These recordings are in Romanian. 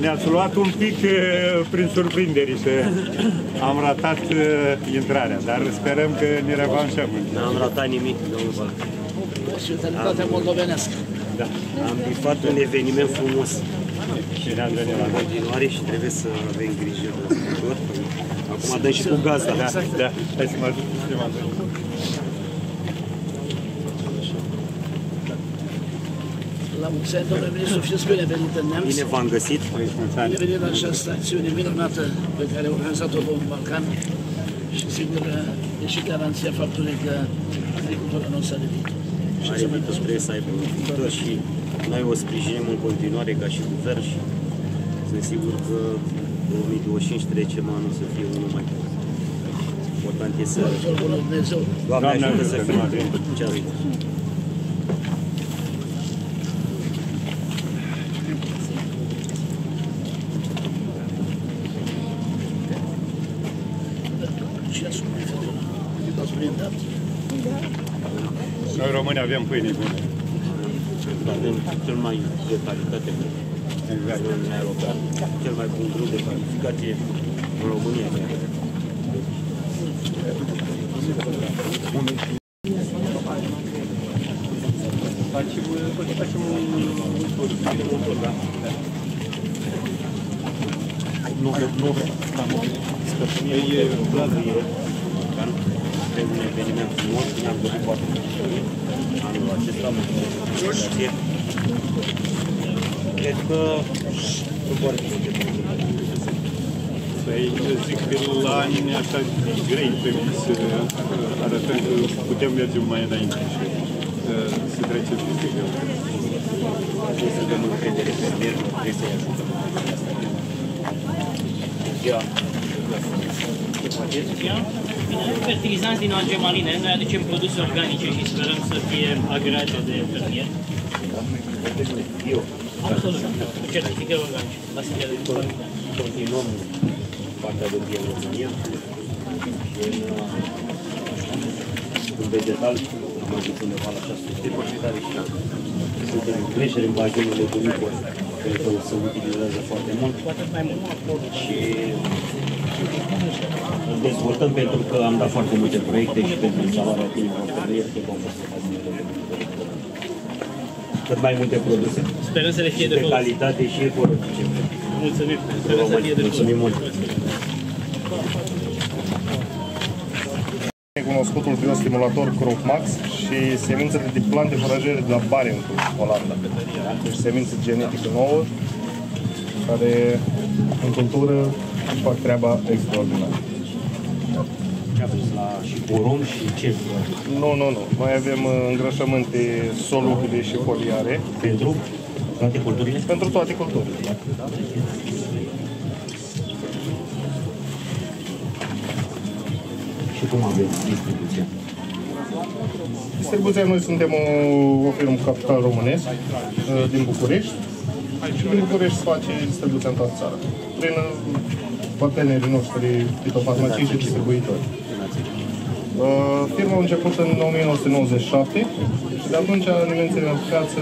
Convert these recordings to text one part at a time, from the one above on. Ne-ați luat un pic prin surprindere și am ratat intrarea, dar sperăm că ne revanșăm. N-am ratat nimic, domnul Balcan. Societatea moldovenească. Da. Am bifat un eveniment frumos și ne-am venit la continuare și trebuie să avem grijă de tot. Acum dăm și cu gazda. Da, hai să mă ajut cineva. La mulți ani, domnule ministru, fiți bine venit în Neamț. Bine v-am găsit. Bine venit la această acțiune minunată pe care a organizat-o domnul Balcan și sigur e și garanția faptului că agricultura noastră a devenit. Și să mai trebuie să aibă un viitor și noi o sprijinim în continuare ca și guvern și sunt sigur că 2025 trecem anul să fie unul mai bun. Important e să... Doamne ajută să fim ceasul. Noi români avem pâine bună. Avem cel mai de calitate în Uniunea Europeană, cel mai bun grup de calificație în România. Facem un tur, da? Nu vreau, nu vreau. E un eveniment frumos, ne-am dorit poate anul acesta, cred că nu vor fi de păi, zic că la ani așa grei trebuie să arătăm că putem merge mai înainte și să trecem peste greu. Trebuie să dăm încredere pe merg, trebuie să-i ajutăm. Ia. Fertilizanți din Angemaline, noi aducem produse organice și sperăm să fie agreate de fermier. Eu. Absolut. Cu certificări organice. Vasile Balcan. Continuăm partea de din România. În vegetal, am adus undeva la 600 de hectare și suntem în creștere în bazinul de domnicol, pentru că se utilizează foarte mult. Poate mai mult și îl dezvoltăm pentru că am dat foarte multe proiecte și pentru instalarea tinerilor fermieri, cred că am fost să facem cât mai multe produse. Sperăm să le fie de calitate și ecologice. Mulțumim! Sperăm să fie de folos. Mulțumim mult! E cunoscut un biostimulator Crop Max și semințe de plante forajere de la Bayer în Olanda. Deci semințe genetică nouă, care în cultură fac treaba extraordinară. Ce a fost la și porumb și ce? Nu, nu, nu. Mai avem îngrășământe solubile și foliare. Pentru toate culturile? Pentru toate culturile. Și cum aveți distribuția? Distribuția, noi suntem o firmă capital românesc din București. Și din București se face distribuția în toată țara. Prin partenerii noștri, fitofarmacii și distribuitori. Firma a început în 1997 și de atunci alimentele în piață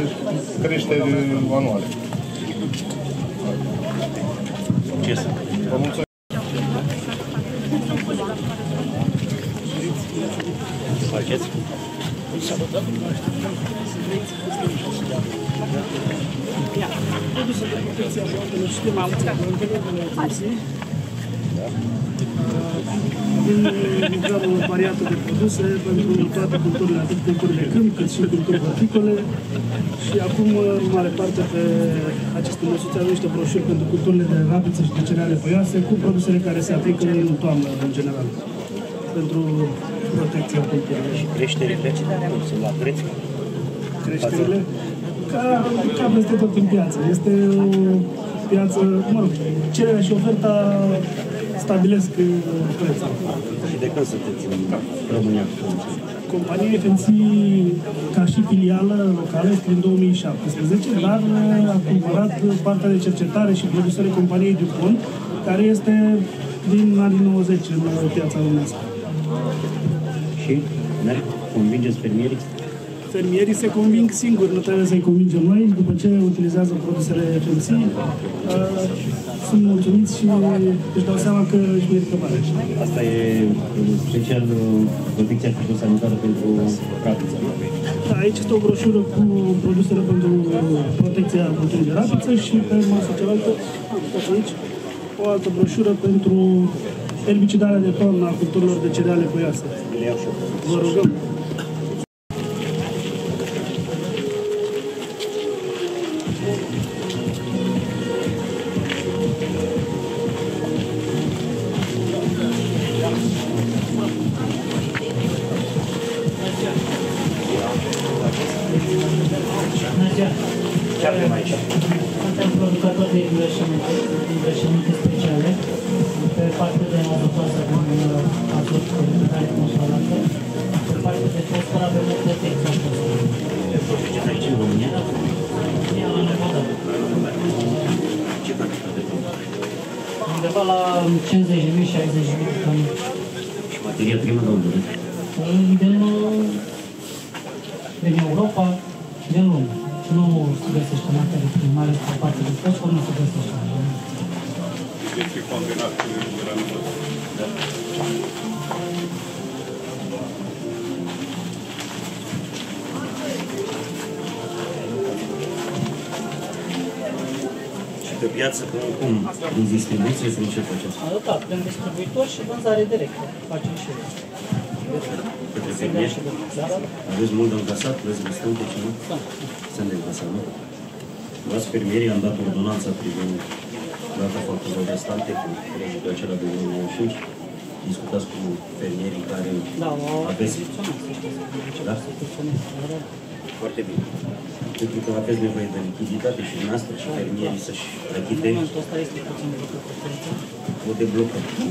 crește anual. Vă mulțumesc! Faceți? Din gradul variată de produse pentru toate culturile, atât culturile câmp, cât și culturi horticole. Și acum, în mare parte, pe aceste măsuți avem niște broșuri pentru culturile de rapiță și de cereale boioase, cu produsele care se aplică în toamnă, în general, pentru protecția culturilor. Și creșterile, cum sunt la preț? Creșterile? Ca peste tot în piață. Este o piață, mă rog, cererea și oferta stabilesc prețul. Și de când sunteți în România? Compania Defensil, ca și filială locală, este din 2017, dar a cumpărat partea de cercetare și produsele companiei DuPont, care este din anii 90 în piața românească. Și convingeți fermierii? Fermierii se conving singuri, nu trebuie să-i convingem noi. După ce utilizează produsele Defensil, sunt mulțumiți și își dau seama că își merită bani. Asta e special producția fitosanitară pentru rapiță. Da, aici este o broșură cu produsele pentru protecția culturii de rapiță și pe masa cealaltă, aici, o altă broșură pentru herbicidarea de toamnă a culturilor de cereale boioase. Le iau și eu. Vă rugăm. Din distribuție să ce faceți? Da, avem distribuitori și vânzare directă. Facem și eu. Către fermier? Da. Aveți mult de încasat? Vreți băstante și nu? Da. Sunt de încasat, nu? Vreați fermierii, am dat ordonanța privind data facturilor băstante cu proiectul acela de 1995. Discutați cu fermierii care aveți. Da? Foarte bine. Pentru că aveți nevoie de lichiditate și dumneavoastră și fermierii să-și achite o deblocă cu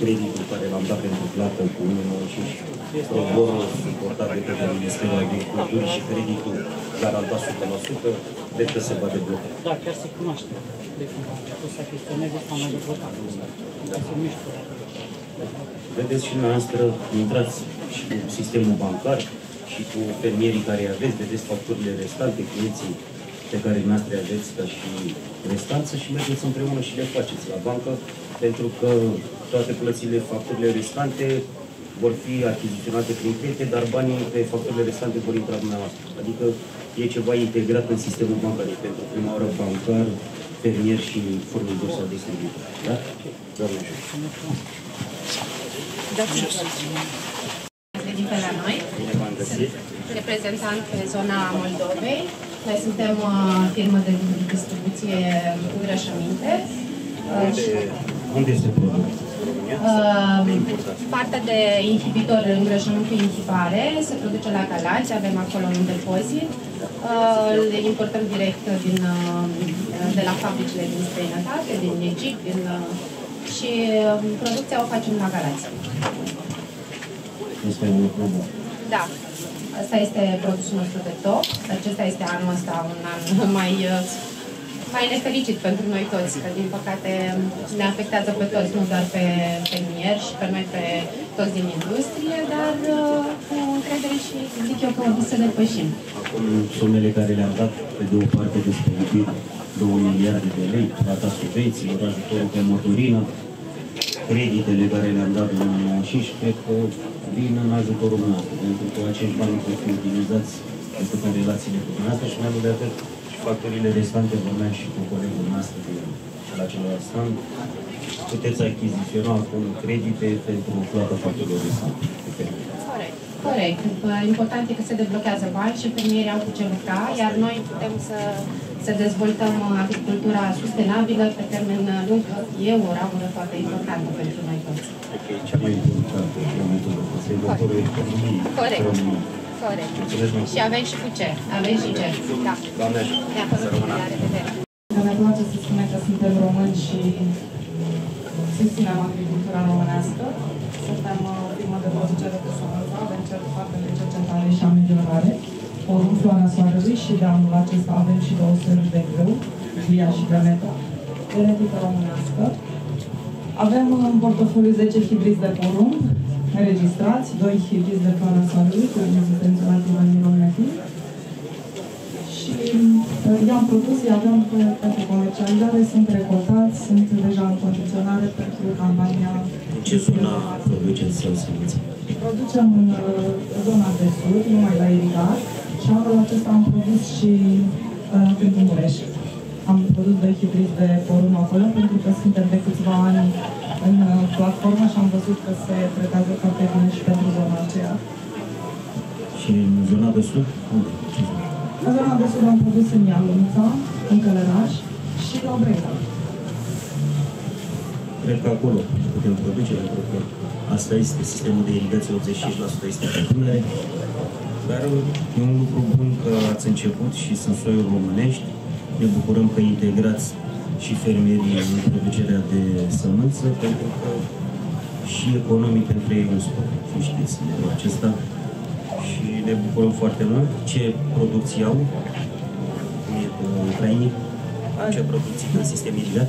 creditul care l-am dat pentru plată cu 1,95 proborul suportat de către Ministerul Agriculturii și creditul garantat 100% de că se va debloca. Da, chiar se cunoaște. De când am început să chestioneze, s-a mai deblocat. Dar se mișcă. Vedeți și dumneavoastră, intrați și în sistemul bancar, și cu fermierii care aveți, vedeți facturile restante, clienții pe care noastre aveți ca și restanță și mergeți împreună și le faceți la bancă, pentru că toate plățile, facturile restante vor fi achiziționate prin credite, dar banii pe facturile restante vor intra dumneavoastră. Adică e ceva integrat în sistemul bancar, pentru prima oară bancar, fermier și furnizor sau distribuitor. Da? Doamne ajută! Pe la noi. Sunt reprezentant pe zona Moldovei. Noi suntem o firmă de distribuție cu îngrășăminte. Unde este produsul? Partea de inhibitor, îngrășământ cu inhibare, se produce la Galați, avem acolo un depozit. Le importăm direct de la fabricile din străinătate, din Egipt, și producția o facem la Galați. Este un lucru bun. Da. Asta este produsul nostru de top. Acesta este anul ăsta, un an mai nefericit pentru noi toți, că din păcate ne afectează pe toți, nu doar pe fermieri și pe noi, pe toți din industrie, dar cu încredere și zic eu că o să depășim. Acum sumele care le-am dat, pe de o parte despre 2 miliarde de lei, plata subvențiilor, ajutorul pe motorină, creditele care le-am dat în 2019, cred că vin în ajutorul meu, pentru că acești bani pot fi utilizați pentru că relațiile cu dumneavoastră și mai mult de atât și factorile restante vorbeam și cu colegul nostru din celălalt stand. Puteți achiziționa acum credite pentru plata factorilor restante. Corect. Corect. Important e că se deblochează bani și fermierii au cu ce lucra, iar noi putem să dezvoltăm agricultura sustenabilă pe termen lung. E o ramură foarte importantă pentru noi toți. Cea mai importantă în momentul de față e doctorul economiei. Corect. Corect. Și avem și cu ce. Avem și ce. Da. Doamne ajută. Ne-a făcut. La revedere. Că ne place să spune că suntem români și susținem agricultura românească. Suntem o firmă de producere de sămânță, venture de partea de cercetare și ameliorare, oricum Floarea Soarelui, și de anul acesta avem și două seri de grâu, Via și Gameta, genetică românească. Avem în portofoliu 10 hibrizi de porumb înregistrați, 2 hibrizi de Floarea Soarelui, cu intenționate la mirometii. Și i-am produs, i-aveam pentru comercializare, sunt recoltați, sunt deja în condiționare pentru campania. Ce zona produceți în sămânță? Producem în zona de sud, numai la irigat, și anul acesta am produs și în Mureș. Am produs doi hibrizi de porumb acolo, pentru că suntem de câțiva ani în platformă și am văzut că se pretează foarte bine și pentru zona aceea. Și în zona de sud? În zona de sud am produs în Ialumița, în Călăraș și la Brega. Cred că acolo putem produce, pentru că asta este sistemul de irrigație, 85% este pe pânăre. Dar e un lucru bun că ați început și sunt soiuri românești. Ne bucurăm că integrați și fermierii în producerea de sămânță, pentru că și economic pentru ei un sport, cum știți, în acesta. Și ne bucurăm foarte mult. Ce producții au? Ucrainii? Ce producții în sistem irigat?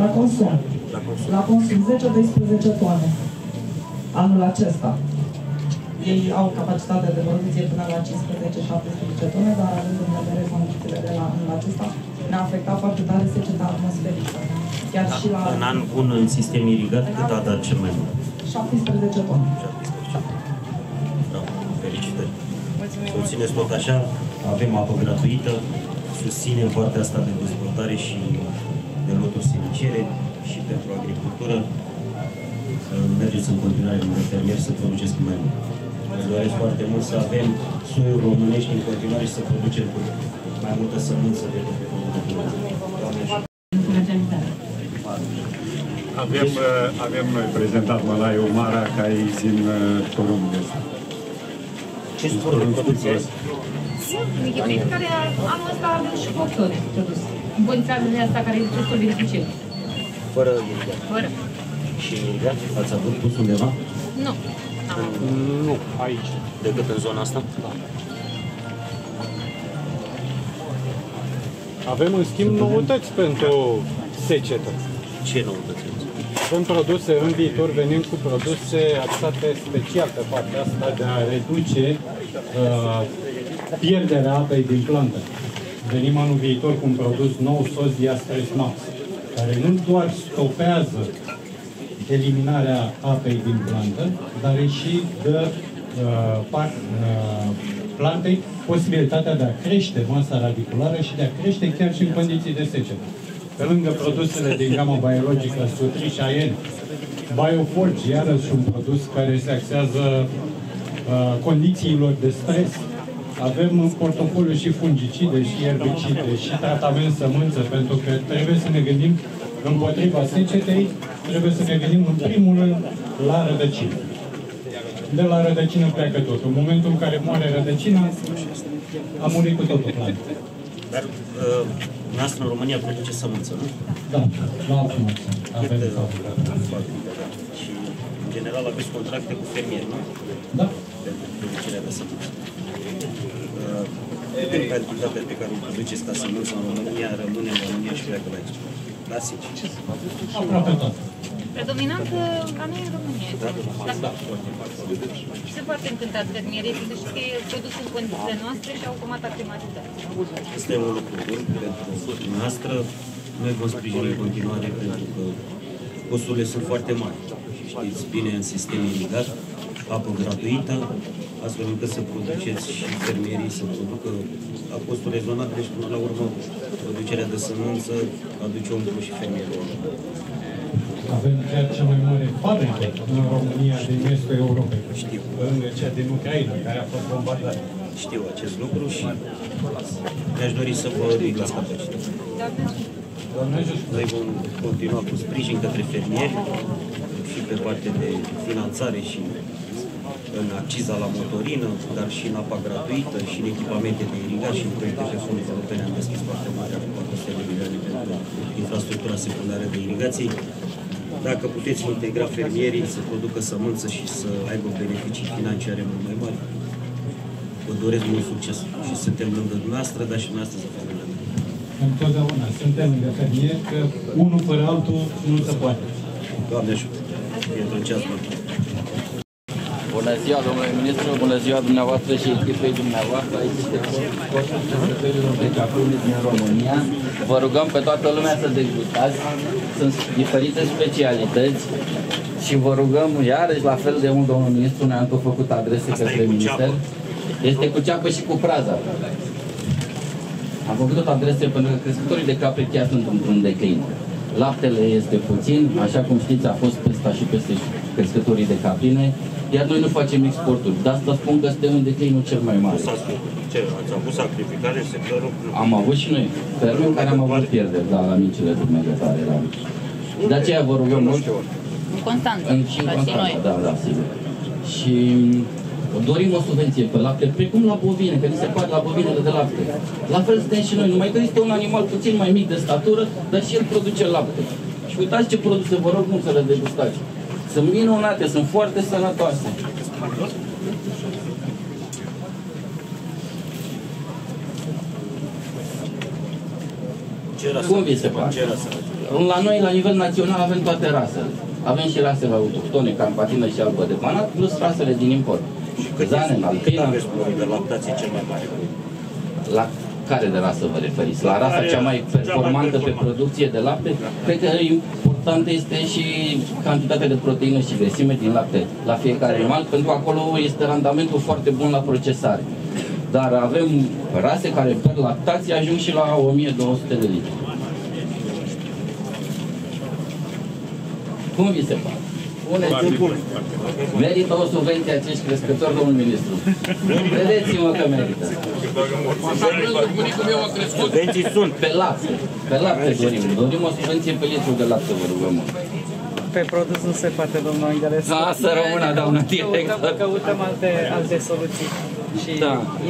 La consum. La consum, 10-12 tone anul acesta. Ei au capacitatea de producție până la 15-17 tone, dar având în vedere condițiile de la anul acesta, ne-a afectat foarte tare seceta atmosferică. Chiar da, și la... În an bun, în sistem irigat, cât a dat cel mai mult? 17 tone. 17. Bravo, felicitări. Mulțumesc tot așa, avem apă gratuită, susținem partea asta de dezvoltare și de loturi silicere și pentru agricultură. Mergeți în continuare în fermier să produceți mai mult. Îmi doresc foarte mult să avem soiuri românești în continuare și să producem mai multă sămânță de lucru. Avem noi prezentat mălaiul Mara, care e din porumb. Ce spor de producție? Care anul ăsta avem și coctori produs. Bănițează asta care e costul de cel. Fără irigat. Fără. Și irigat? Ați avut pus undeva? Nu. Nu, aici. Decât în zona asta? Da. Avem, în schimb, noutăți pentru secetă. Ce noutăți? Sunt produse, în viitor venim cu produse axate special pe partea asta de a reduce pierderea apei din plantă. Venim anul viitor cu un produs nou, SOS DiaStarMax, care nu doar stopează eliminarea apei din plantă, dar și dă plantei posibilitatea de a crește masa radiculară și de a crește chiar și în condiții de secetă. Pe lângă produsele din gama biologică, Sutris și AEN, Bioforge, iarăși un produs care se axează condițiilor de stres. Avem în portofoliu și fungicide, și erbicide, și tratament sămânță, pentru că trebuie să ne gândim împotriva secetei, trebuie să ne gândim în primul rând la rădăcină. De la rădăcină pleacă totul. În momentul în care moare rădăcina, a murit cu totul planta. Dar noastră în România produce sămânță, nu? Da, la altă măsă. Avem și, în general, aveți contracte cu fermieri, nu? Da. Pentru producerea de sămânță. Pentru calitatea pe care o produceți ca sămânță în România, rămâne în România și pleacă la aici. Clasic. Aproape tot. Predominant la noi în România. Da. Se poate încânta fermierii, pentru că e produs în condițiile noastre și au comat aclimatizare. Este un lucru bun pentru noastră. Noi vom sprijini în continuare, pentru că costurile sunt foarte mari. Știți bine, în sistem irigat, apă gratuită, astfel încât să produceți și fermierii să producă la costul rezonabil și până la urmă producerea de sămânță aduce un plus și fermierilor. Avem chiar cea mai mare fabrică în România din vestul Europei. Știu. În cea din Ucraina, care a fost bombardată. Știu acest lucru și mi-aș dori să vă ridicați capacitatea. Noi vom continua cu sprijin către fermieri și pe partea de finanțare și în acciza la motorină, dar și în apa gratuită, și în echipamente de irigat și în proiecte de fonduri europene. Am deschis foarte mare, acum 400 de milioane pentru infrastructura secundară de irigații. Dacă puteți integra fermierii să producă sămânță și să aibă beneficii financiare mult mai mari, vă doresc mult succes și suntem lângă dumneavoastră, dar și dumneavoastră să facem lângă. Întotdeauna suntem lângă fermieri, că unul fără altul nu se poate. Doamne ajută! Bună ziua, domnule ministru, bună ziua dumneavoastră și echipei dumneavoastră. Aici este coșul producătorilor de caprune din România. Vă rugăm pe toată lumea să degustați. Sunt diferite specialități și vă rugăm iarăși, la fel de mult, domnul ministru, ne-am tot făcut adrese către minister. Este cu ceapă și cu praza. Am făcut tot adrese pentru că crescătorii de capre chiar sunt într-un declin. Laptele este puțin, așa cum știți, a fost pesta și peste crescătorii de caprine, iar noi nu facem exporturi. De asta spun că suntem în declinul cel mai mare. Ați avut sacrificare sectorul? Am avut și noi ferme care am avut pierderi, dar la micile dumneavoastră. De aceea vă rugăm mult. În Constanța, da, sigur. Și dorim o subvenție pe lapte, precum la bovine, că ni se pare la bovinele de lapte. La fel suntem și noi, numai că este un animal puțin mai mic de statură, dar și el produce lapte. Și uitați ce produse, vă rog mult să le degustați. Sunt minunate, sunt foarte sănătoase. Cum vi se pare? La noi, la nivel național, avem toate rasele. Avem și rasele autohtone, campatină și albă de banat, plus rasele din import. Și cât aveți plurul de lactație cel mai mare? La care de rasă vă referiți? La rasa cea mai performantă pe producție de lapte? Cred că importantă este și cantitatea de proteină și grăsime din lapte la fiecare animal, pentru că acolo este randamentul foarte bun la procesare. Dar avem rase care per lactație ajung și la 1200 de litri. Cum vi se pare? Merită o subvenție acești crescători, domnul ministru. Vedeți-mă că merită. Subvenții sunt. Pe lapte. Pe lapte dorim. Dorim o subvenție pe litru de lapte, vă rugăm. Pe produs nu se poate, domnul Angelescu. Lasă româna, doamnă, direct. Căutăm alte soluții și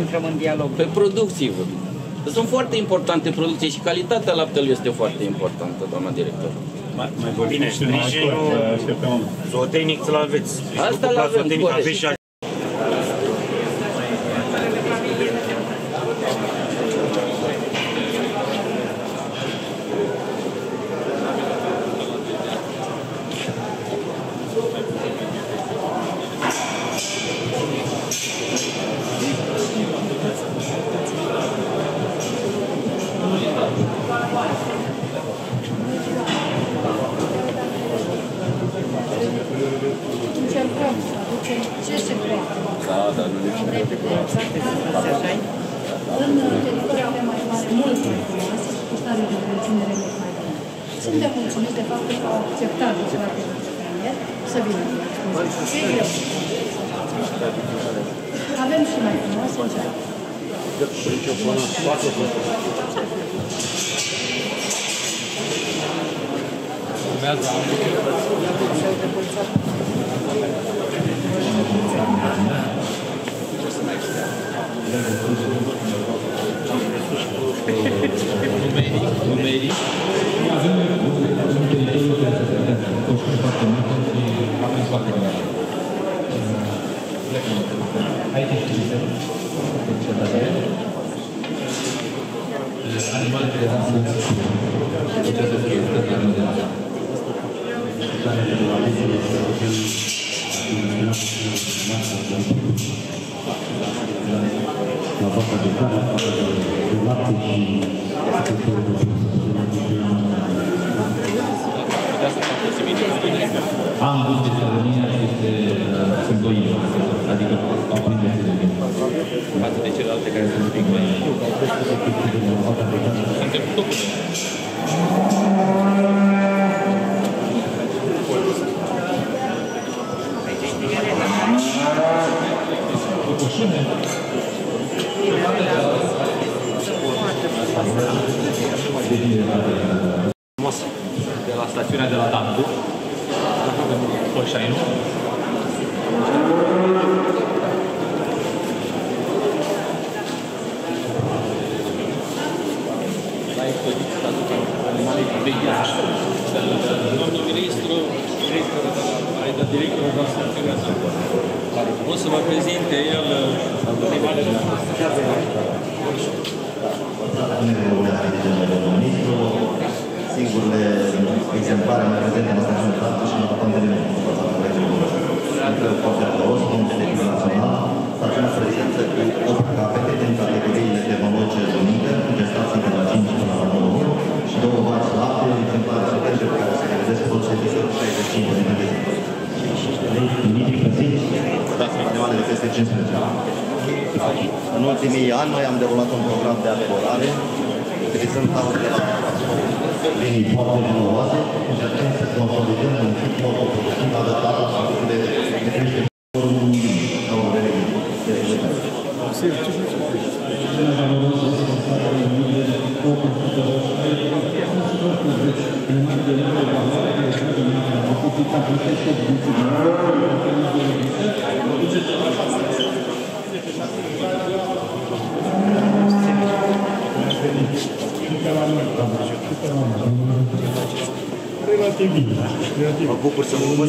intrăm în dialog. Pe producții, vă rugăm. Sunt foarte importante producții și calitatea laptelui este foarte importantă, doamna director. Mai vorbim niște sprijinul zootehnic să-l aveți. Asta l-avem, corect. să vă prezinte el primarele singurele exemplare mai prezente în stațiune trată și în pandemie. Încă foarte răos, dintre de național, stațiunea prezență cu 8 capete din categoriile tehnologice zonite, gestații de la 5 până la 9 și 2 vaci lapte, exemplare sutece pe care se realizesc tot 765 de metri. De peste 15 ani. În ultimii ani noi am derulat un program de arborare utilizând tauri de la linii foarte renoase și atunci să consolidăm un fit motoproductiv adaptat la facturile de crește formul sau revenit de revenit. Cele mai urmă să se constată în mine o computeră în mai de lucru valoare de lucru în mine a făcut ca plătește din relativ bine. Mă bucur să mă văd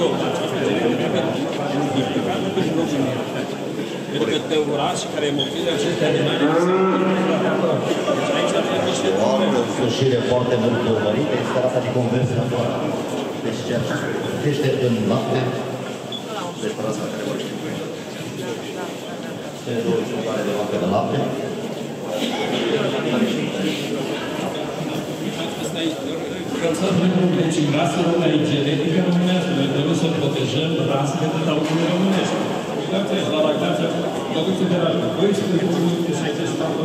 tot, pentru că pe urașii care mobiliză aceste animale, deci aici ar fi niște oameni. O însușire foarte mult urmărită, este rata de conversie naturală. Deci ceea ce crește în lapte, de părăsă care vor ști. Cele două jucare de lapte de lapte. Călțării românești și rasele românești genetică românească. Noi trebuie să protejăm rasele de taurile românești. La lactația producție de rasele. Voi sunt de secție stată,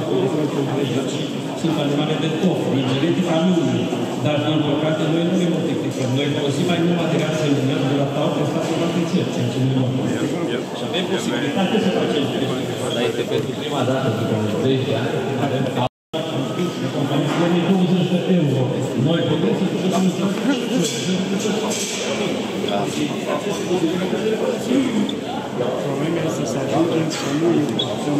sunt animale de top, din genetica lumii. Dar, din păcate, noi nu ne multiplicăm. Noi folosim mai mult material seminar de la tau, pe statul la crițel, ceea ce nu mă multiplicăm. Și avem posibilitate să facem ceva. Dar este pentru prima dată, după 10 ani, avem tau. Noi putem să facem probleme să se ajungem să nu impactăm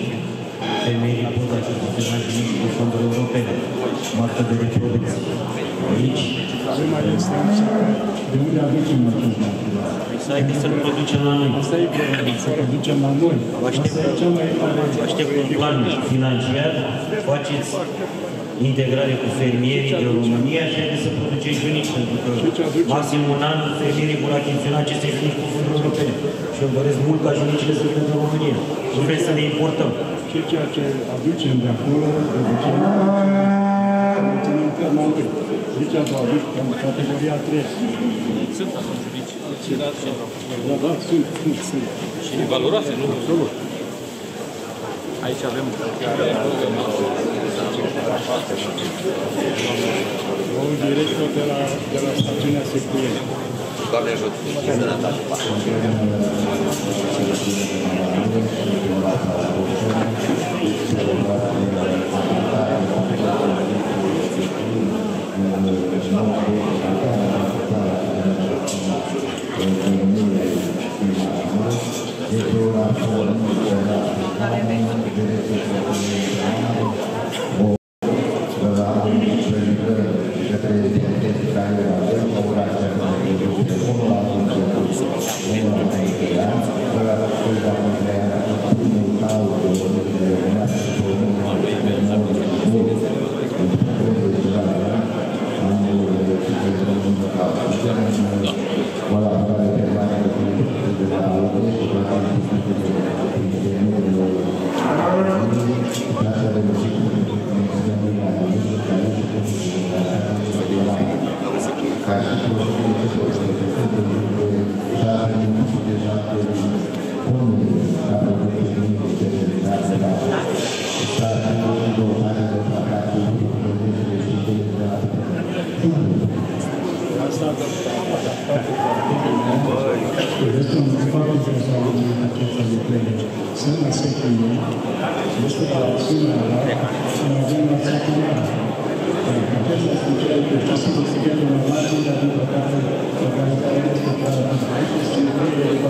și femeile pot aceste mai mici de fonduri europene, marca de reproducție. Aici, de unde aducem acest material? Exact, să-l producem la noi. Asta e problema, să-l producem la noi. Aștept un plan financiar, faceți integrare cu fermierii din România și haideți să produceți junici, pentru că maxim un an fermierii vor achiziționa aceste junici cu fonduri europene. Și îmi doresc mult ca junicile să vină în România. Nu vrem să ne importăm. Și ceea ce aducem de acolo, reducem în noi. Deci ați aduci în categoria 3. Sunt atunci junici. Da, da, sunt. Și valoroase, nu? Absolut. Aici avem un director de la stațiunea Secuiei. Doamne ajută! Voilà, on va faire un peu de la la piața de pregăci. Sunt la secundă, nu știu că sunt la ala, și mă aveam la secundă. Acesta este cel care știu să mă fie de la margine, dar după care este la ala. Aici este nevoie de la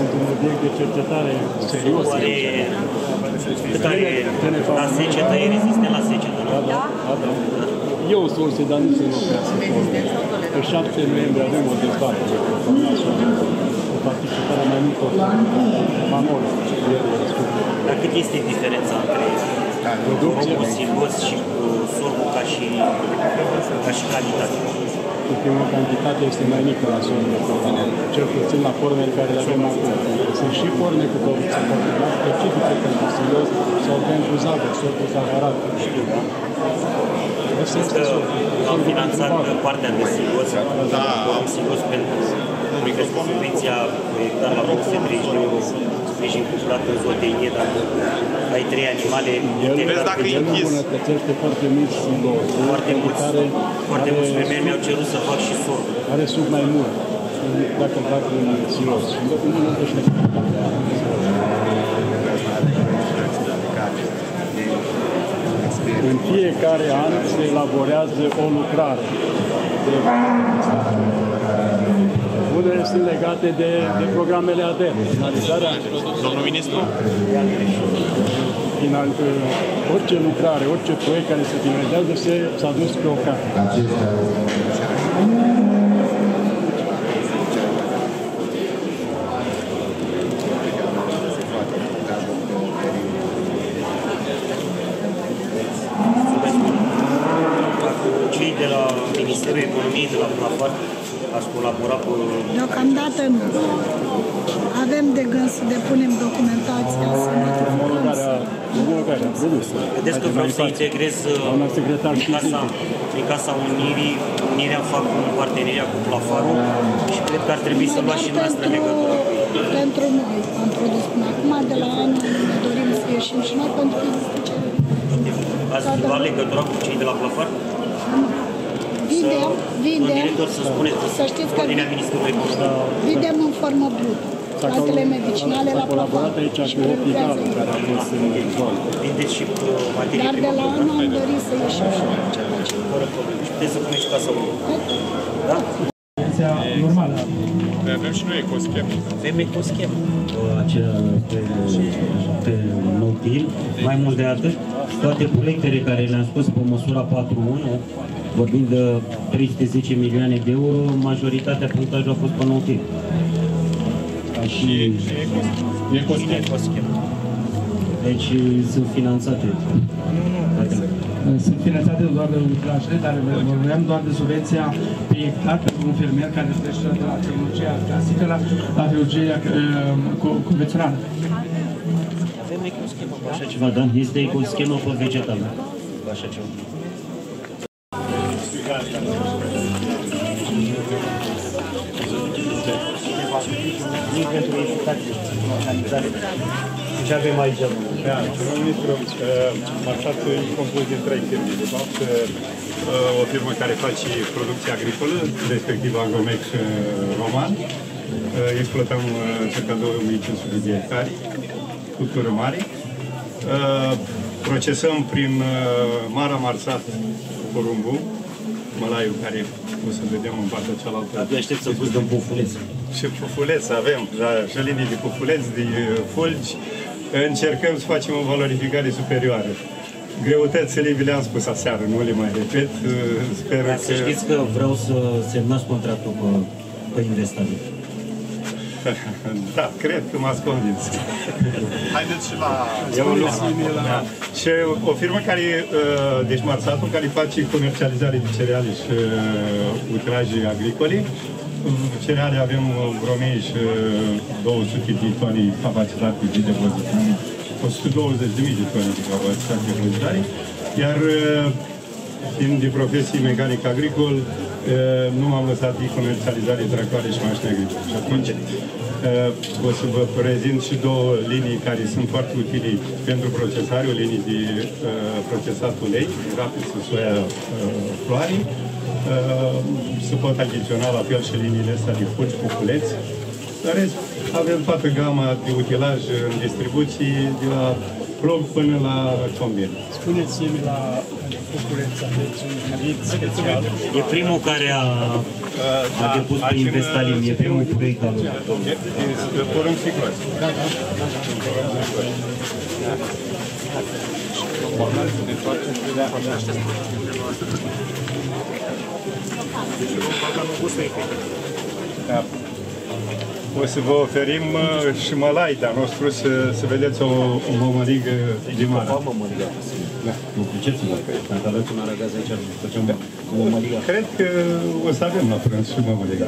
sunt un obiect de cercetare serios. La secetă, e rezistent la secetă, nu? Da. E o sursă, dar nu se lucrează. Pe 7 noiembrie avem o dezbatere cu participarea mai multor mamori. Dar cât este diferența între probul silos și sorbul ca și calitate? Prima cantitate este mai mică la zonă de proteine, cel puțin la formele care le avem acum. Sunt și forme cu producție particular specifice pentru silos sau pentru zahăr, sortul zaharat. Am finanțat partea de silos, am silos pentru subvenția pe hectar la 830 €, sprijin cuplat în zootehnie, dacă ai trei animale. Vezi dacă e închis. Foarte mici sunt două. Foarte mulți femei mi-au cerut să fac și sorb. Care sunt mai mult dacă îl fac în silos. În fiecare an se elaborează o lucrare. Unele sunt legate de programele ADN. Finalizarea. Domnul ministru? Orice lucrare, orice proiect care se finalizează s-a dus pe o carte. De la Ministerul Economiei, de la Plafar, ați colaborat cu... Deocamdată nu. Avem de gând să depunem documentația, să notificăm. Vedeți că vreau să integrez prin Casa Unirii. Unirea fac un parteneria cu Plafarul și cred că ar trebui să luați și noastră legătură. Pentru noi am produs până acum, de la anul ne dorim să ieșim și noi, pentru că există cerere. Ați luat legătura cu cei de la Plafar? Să știți că vedem în formă brută. Altele medicinale la Plafar și prelucrează. Dar de la anul am dorit să ieșim și noi. Fără probleme. Puteți să puneți Casa Unirii. Da? Normală. Avem și noi ecoschemă. Avem ecoschemă. Aceea pe notil. Mai mult de atât, toate proiectele care le-am spus pe măsura 4.1, vorbind de 310 milioane de euro, majoritatea punctajului a fost pe notil. Și ecoschemă. Deci sunt finanțate. Sunt finanțate doar de lucrajele, dar vorbeam doar de subvenția pe hectar pentru un fermier care trece de la tehnologia clasică la tehnologia convențională. Avem ecoschemă pe așa ceva, da? Este ecoschemă pe vegetală. Așa ceva. Nu pentru educație, pentru organizare. Ce avem aici? Domnul ministru, Marsat e compus din trei firme. De fapt, o firmă care face producție agricolă, respectiv Agromex Roman. Exploatăm circa 2500 de hectare, cultură mare. Procesăm prin Mara Marsat porumbul, mălaiul care o să vedem în partea cealaltă. Atunci aștept să pus de bufulețe. Și pufuleți avem, și linii de pufuleți, de fulgi, încercăm să facem o valorificare superioară. Greutățile vi le-am spus aseară, nu le mai repet, sper că... Să știți că vreau să semnați contractul pe investabil. Da, cred că m-ați convins. Haideți și la... Și o firmă care, deci Marsatul, care face comercializare de cereale și utraje agricole. Cereale avem vreo 1200 de tone capacitate de depozitare, 120.000 de tone de capacitate de depozitare, iar fiind de profesie mecanic agricol, nu m-am lăsat de comercializare, tractoare și mașini agricole. Și atunci o să vă prezint și două linii care sunt foarte utile pentru procesare, o linie de procesat ulei, rapid să soia floare. Se pot adiționa la fel și liniile astea de fulgi, pufuleți. Dar avem toată gama de utilaj în distribuții, de la plog până la combin. Spuneți-mi la pufuleți, aveți un hibrid special? E primul care a depus pe Investalim, e primul proiect al lui. Porumb sticloase. Da, da. O să vă oferim și mălai de-a nostru să vedeți o mămăligă de mare. Cred că o să avem la prânz și mămăligă.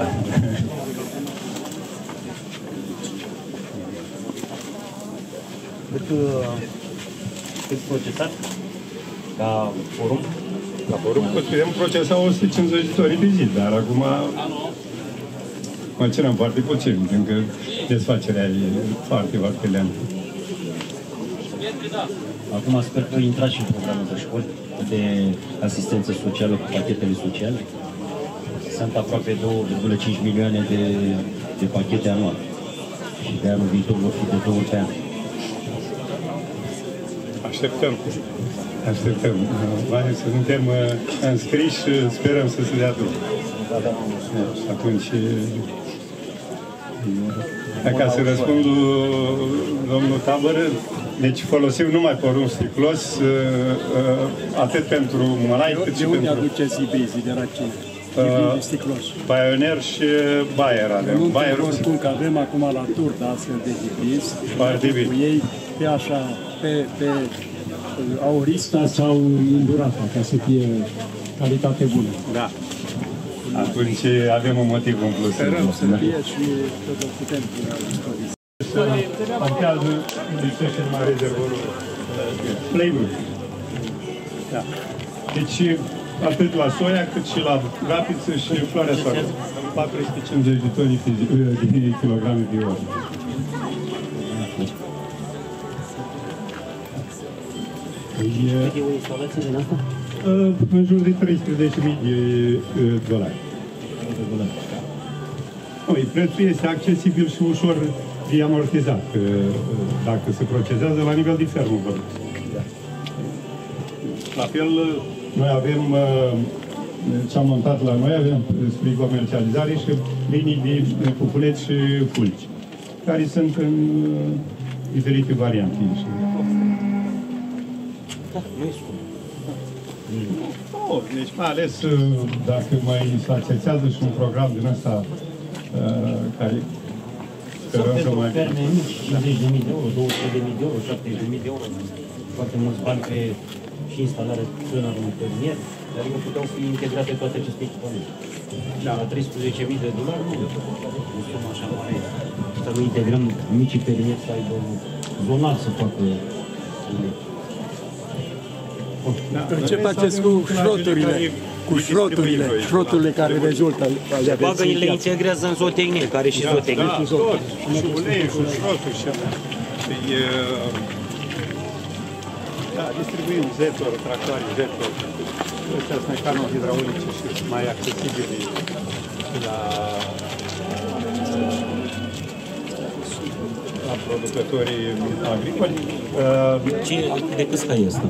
Cât procesat? Ca porumb? La porumb putem procesa 150 de tone pe zi, dar acum mai cerem foarte puțin, pentru că desfacerea e foarte, foarte lentă. Acum sper că intrați și în programul de școli de asistență socială cu pachetele sociale. Sunt aproape 2,5 milioane de pachete anual. Și de anul viitor vor fi de 2 pe an. Așteptăm. Așteptăm. Suntem înscriși, sperăm să se dea drumul. Da, da. Și atunci... Dacă să răspund domnul Tabără, deci folosim numai porumb sticlos, atât pentru mălai, cât și pentru... De unde aduceți ibrizii de la cine? Pioneer și Bayer avem. Nu te oricum că avem acum la tur de astfel de hibrizi, cu ei pe așa, pe aurista sau îndurata, ca să fie calitate bună. Da. Atunci avem un motiv în plus. Sperăm să fie și să putem în cazul de cel mai rezervorul Playbook. Da. Deci atât la soia cât și la rapiță și floarea soare. 450 de toni de kilograme de oră. E o instalație din asta? În jur de 13.000 de dolari. Prețul este accesibil și ușor de amortizat, dacă se procesează la nivel de fermă. La fel, noi avem, ce am montat la noi, avem spre comercializare și linii de cuculeți și fulgi, care sunt în diferite variante. Da, nu e scump. Deci mai ales dacă mai se acețează și un program din ăsta care sperăm să mai... Pentru ferme mici, 50.000 de euro, 200.000 de euro, 70.000 de euro, foarte mulți bani pe și instalarea țânarului unui fermier, dar nu puteau fi integrate toate aceste echipamente. Și la 13.000 de dolari, nu sunt așa mare. Să nu integrăm micii fermieri să aibă zonal să facă... Ce faceți cu șroturile? Cu șroturile care rezultă? Le integrează în zootehnie, care și zootehnie. Da, tot. Și uleiul, și șrotul, și da, distribuim Zetor, tractoare Zetor. Astea sunt mecano-hidraulice și mai accesibile la producătorii agricoli. De cât ca este?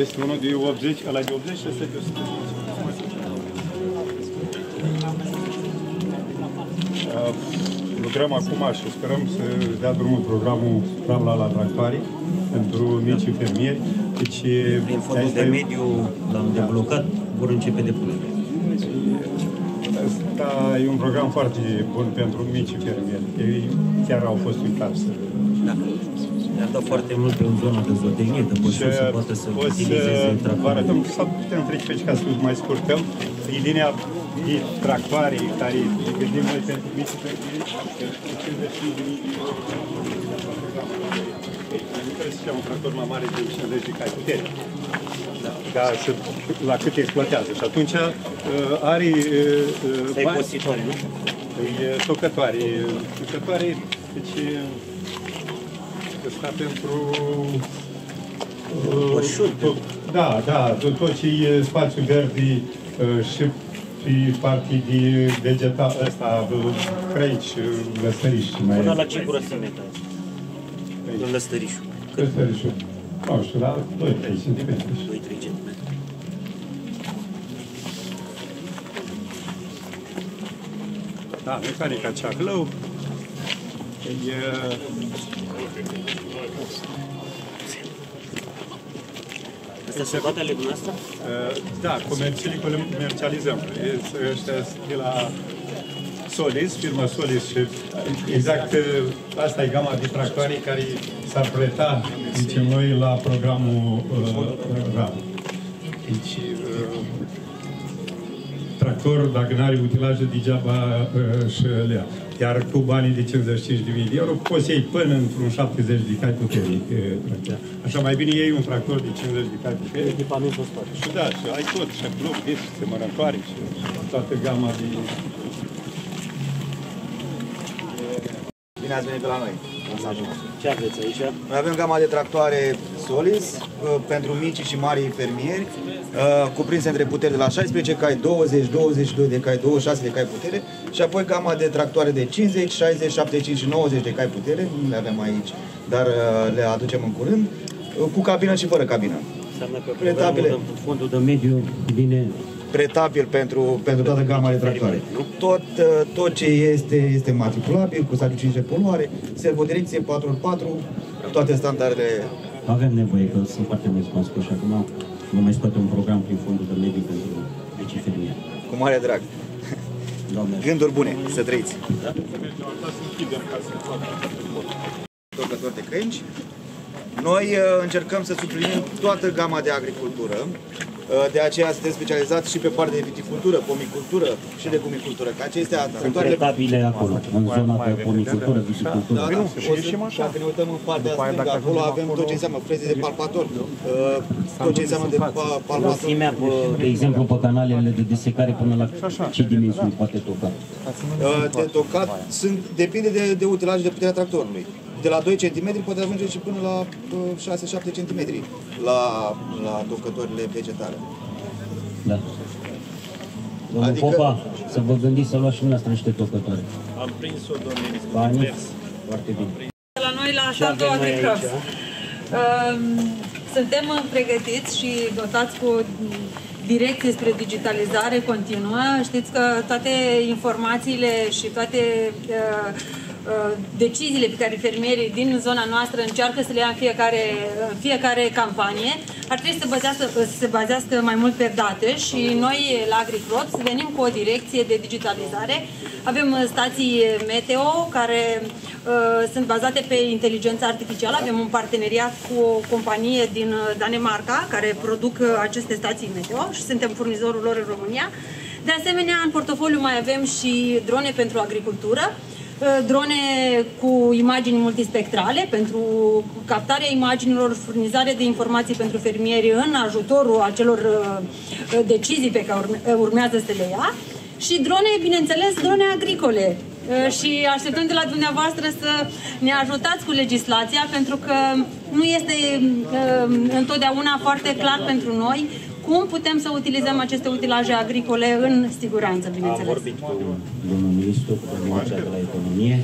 Este unul de 80, ăla de 80 și ăsta de 100. Lucrăm acum și sperăm să dea drumul programul la tractoare pentru micii fermieri. Deci, prin fondul de mediu l-am deblocat, vor începe depunerea. Asta e un program foarte bun pentru micii fermieri. Ei chiar au fost uitați. Da. Ne-a dat foarte mult în zona de zootehnie, de pășuri să poată să utilizeze tractoare. Vă arătăm sau putem trece pe aici ca să mai scurtăm. E linia de tractoare care ne gândim noi pentru micii fermieri. Nu trebuie să fie un tractor mai mare de 50 de cai, ca la cât exploatează. Și atunci are bani, tocătoare. Tocătoare, deci... Asta pentru... Pășuri. Da, da, tot ce e spațiu verde și pe partea de vegetal, ăsta, crăici, lăstăriși. Până la ce grăsime dai? În lăstărișul. Lăstărișul. Nu știu, la 2-3 cm. 2-3 cm. Da, mecanica ceaclău. Astea sunt toate ale dumneavoastră? Da, comercializăm. Ăștia sunt de la Solis, firma Solis. Exact asta e gama de tractoare care s-ar preta, zicem noi, la programul RAL. Deci, tractor, dacă n-are utilaje, degeaba și lea. Iar cu banii de 55.000 de euro poți să iei până într-un 70 de cai puternic. Așa mai bine iei un tractor de 50 de cai puternic. Echipamentul spate. Și da, și ai tot, și bloc, și semănătoare, și toată gama de... Bine ați venit pe la noi! Ce aveți aici? Noi avem gama de tractoare Solis pentru mici și mari fermieri, cuprinse între puteri de la 16 cai, 20, 22 de cai, 26 de cai putere și apoi gama de tractoare de 50, 60, 75 și 90 de cai putere, nu le avem aici, dar le aducem în curând, cu cabină și fără cabină. Înseamnă că fondul de mediu vine... Pretabil pentru toată gama de tractoare. Tot ce este matriculabil, cu sacrificii de poluare, servodirecție 4x4, toate standardele. Avem nevoie, că sunt foarte mulți sponsori și acum nu mai scoate un program prin fondul de mediu pentru vecii fermieri. Cu mare drag. Doamne. Gânduri bune, să trăiți. Da? Tocători de crengi. Noi încercăm să suplinim toată gama de agricultură. De aceea suntem specializați și pe partea de viticultură, pomicultură și de legumicultură. Că acestea sunt pretabile acolo, în zona de pomicultură, viticultură. Da, da. Dacă ne uităm în partea stângă, acolo avem tot ce înseamnă freze de palpator, tot ce înseamnă de palpator. De exemplu, pe canalele de desecare până la ce dimensiuni poate toca? De tocat depinde de utilaj și de puterea tractorului. De la 2 cm poate ajunge și până la 6-7 cm la tocătorile vegetale. Da. Domnul adică... Popa, să vă gândiți să luați și dumneavoastră niște tocători. Am prins-o, domnule. Foarte bine. La noi, la statul AgriCrops, suntem pregătiți și dotați cu direcții spre digitalizare continuă. Știți că toate informațiile și toate... deciziile pe care fermierii din zona noastră încearcă să le ia în fiecare campanie, ar trebui să se bazească mai mult pe date și noi la AgriCrops venim cu o direcție de digitalizare. Avem stații meteo care sunt bazate pe inteligența artificială. Avem un parteneriat cu o companie din Danemarca care produc aceste stații meteo și suntem furnizorul lor în România. De asemenea, în portofoliu mai avem și drone pentru agricultură, drone cu imagini multispectrale pentru captarea imaginilor, furnizare de informații pentru fermieri în ajutorul acelor decizii pe care urmează să le ia și drone, bineînțeles, drone agricole. Și așteptăm de la dumneavoastră să ne ajutați cu legislația pentru că nu este întotdeauna foarte clar pentru noi cum putem să utilizăm aceste utilaje agricole în siguranță, bineînțeles. Am vorbit cu domnul ministru, cu Ministra de la Economie,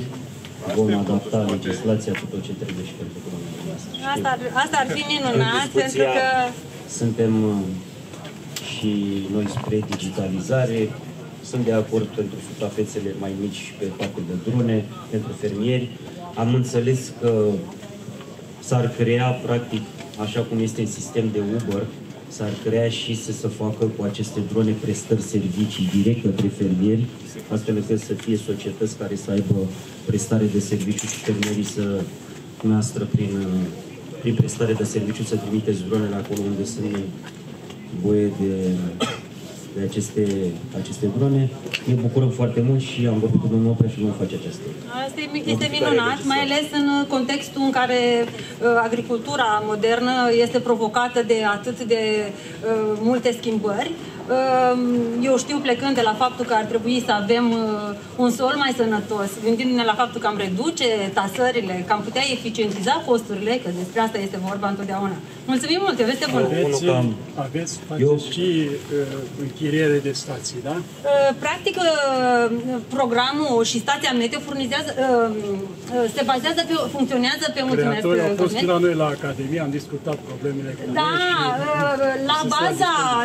vom adapta legislația cu tot ce trebuie și pentru economia noastră. Asta ar fi minunat, pentru că... Suntem și noi spre digitalizare, sunt de acord pentru suprafețele mai mici pe partea de drone, pentru fermieri. Am înțeles că s-ar crea, practic, așa cum este în sistem de Uber, s-ar crea și să se facă cu aceste drone prestări servicii direct către fermieri, astfel încât să fie societăți care să aibă prestare de serviciu și fermierii să noastră prin prestare de serviciu să trimiteți dronele acolo unde sunt nevoie de aceste drone. Ne bucurăm foarte mult și am vorbit cu domnul Oprea și vom face aceasta. Asta este minunat, mai ales în contextul în care agricultura modernă este provocată de atât de multe schimbări. Eu știu, plecând de la faptul că ar trebui să avem un sol mai sănătos, gândindu-ne la faptul că am reduce tasările, că am putea eficientiza costurile, că despre asta este vorba întotdeauna. Mulțumim mult, o veste bună! Aveți și închiriere de stații, da? Practic, programul și stația meteo furnizează, se bazează pe, funcționează pe mulțumesc. Creatorii au fost la noi la Academie, am discutat problemele cu noi. Da,